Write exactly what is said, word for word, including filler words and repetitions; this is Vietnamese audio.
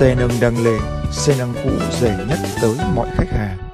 Xe nâng Đăng Lê, xe nâng cũ dày nhất tới mọi khách hàng.